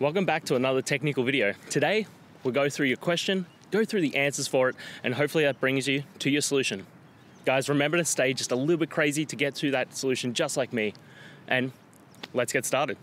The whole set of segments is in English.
Welcome back to another technical video. Today, we'll go through your question, go through the answers for it, and hopefully that brings you to your solution. Guys, remember to stay just a little bit crazy to get to that solution just like me. And let's get started.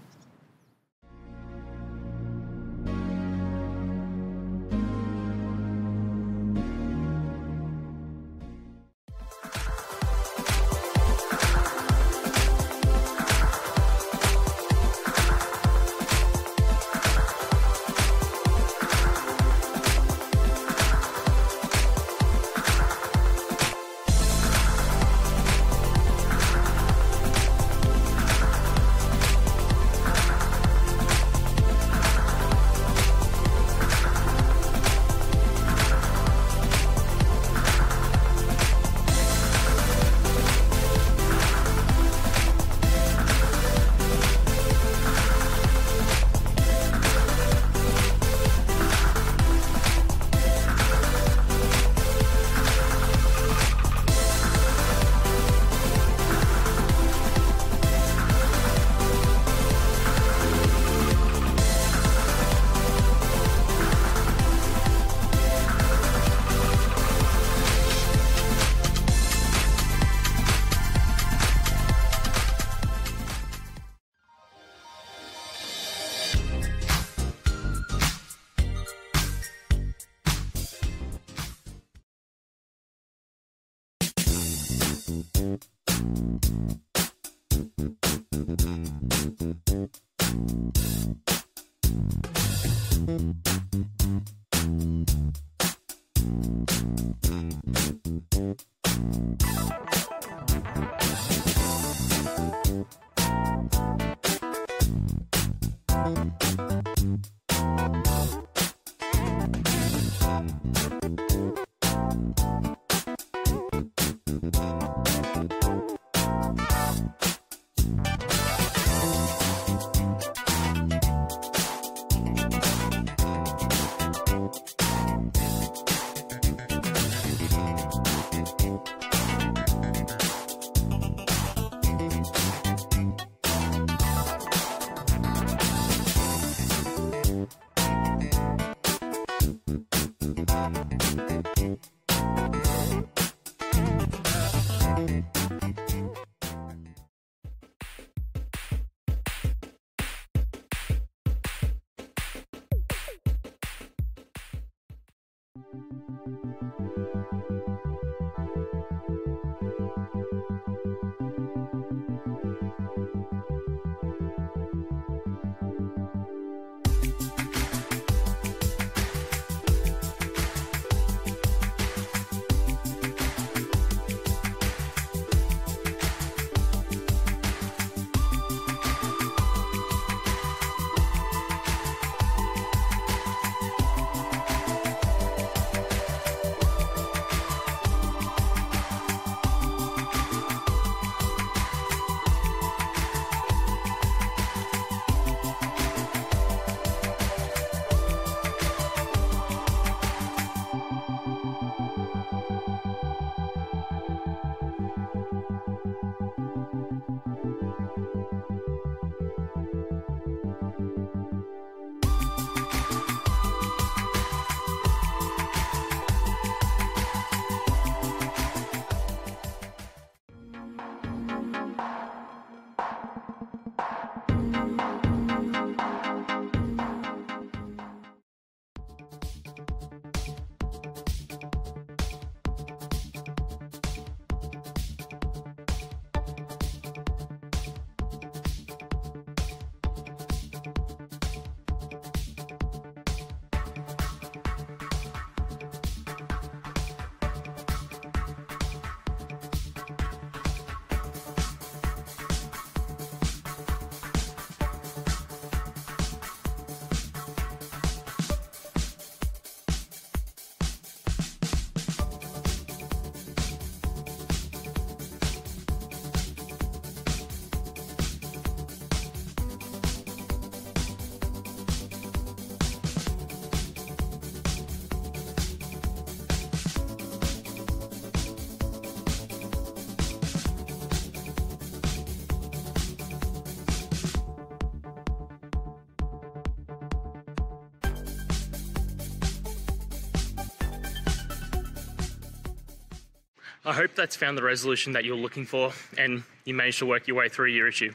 I hope that's found the resolution that you're looking for and you managed to work your way through your issue.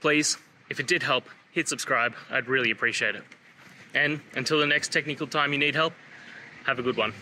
Please, if it did help, hit subscribe. I'd really appreciate it. And until the next technical time you need help, have a good one.